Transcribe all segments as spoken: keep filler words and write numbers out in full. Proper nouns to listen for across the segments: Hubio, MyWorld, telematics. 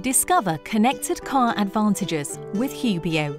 Discover connected car advantages with Hubio.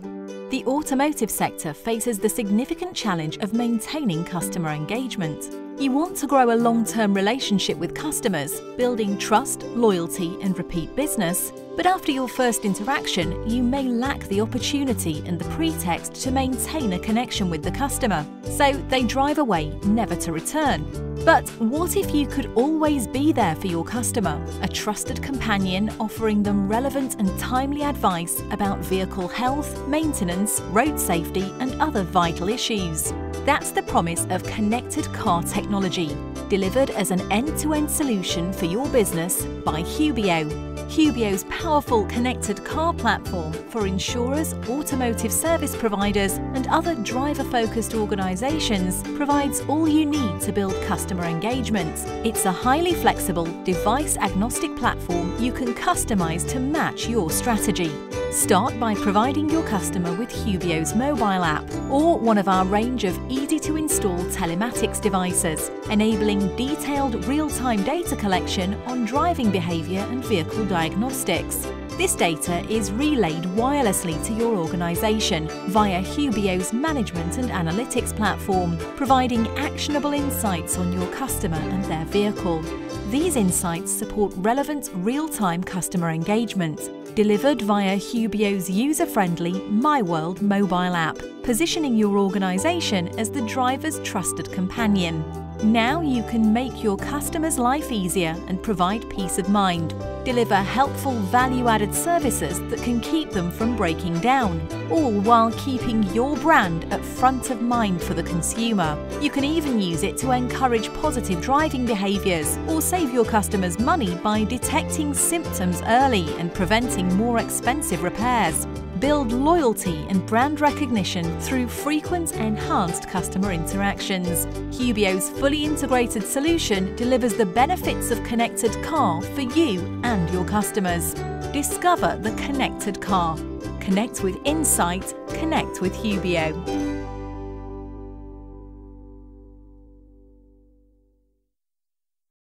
The automotive sector faces the significant challenge of maintaining customer engagement. You want to grow a long-term relationship with customers, building trust, loyalty, and repeat business, but after your first interaction, you may lack the opportunity and the pretext to maintain a connection with the customer. So they drive away, never to return. But what if you could always be there for your customer, a trusted companion offering them relevant and timely advice about vehicle health, maintenance, road safety, and other vital issues? That's the promise of connected car technology, delivered as an end-to-end solution for your business by Hubio. Hubio's powerful connected car platform for insurers, automotive service providers, and other driver-focused organizations provides all you need to build customer engagement. It's a highly flexible, device-agnostic platform you can customize to match your strategy. Start by providing your customer with Hubio's mobile app or one of our range of easy-to-install telematics devices, enabling detailed real-time data collection on driving behavior and vehicle diagnostics. This data is relayed wirelessly to your organization via Hubio's management and analytics platform, providing actionable insights on your customer and their vehicle. These insights support relevant real-time customer engagement, delivered via Hubio's user-friendly MyWorld mobile app, positioning your organization as the driver's trusted companion. Now you can make your customers' life easier and provide peace of mind. Deliver helpful value-added services that can keep them from breaking down, all while keeping your brand at front of mind for the consumer. You can even use it to encourage positive driving behaviors or save your customers money by detecting symptoms early and preventing more expensive repairs. Build loyalty and brand recognition through frequent, enhanced customer interactions. Hubio's fully integrated solution delivers the benefits of connected car for you and your customers. Discover the connected car. Connect with insight. Connect with Hubio.